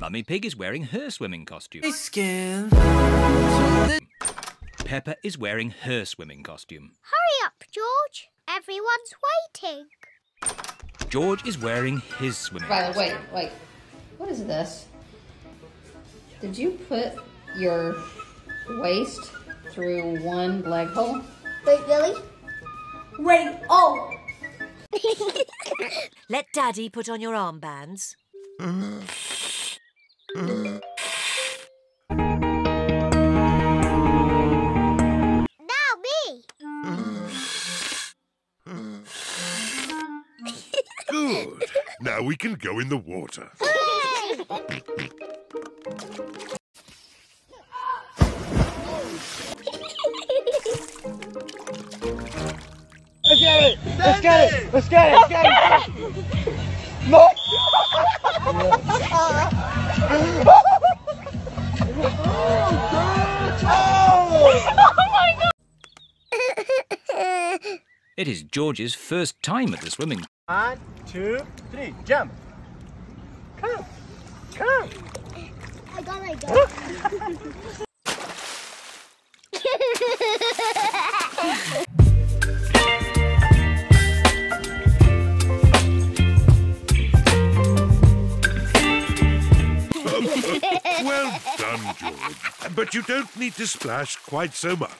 Mummy Pig is wearing her swimming costume. Peppa is wearing her swimming costume. Hurry up, George. Everyone's waiting. George is wearing his swimming costume. Wait. What is this? Did you put your waist through one leg hole? Wait, really? Wait, oh! Let Daddy put on your armbands. Now me! Good. Now we can go in the water. Let's get it! Let's get it! Let's get it! Let's get it! No! Oh my God! It is George's first time at the swimming. 1, 2, 3, jump! Come! Come! I got it. Well done, George. But you don't need to splash quite so much.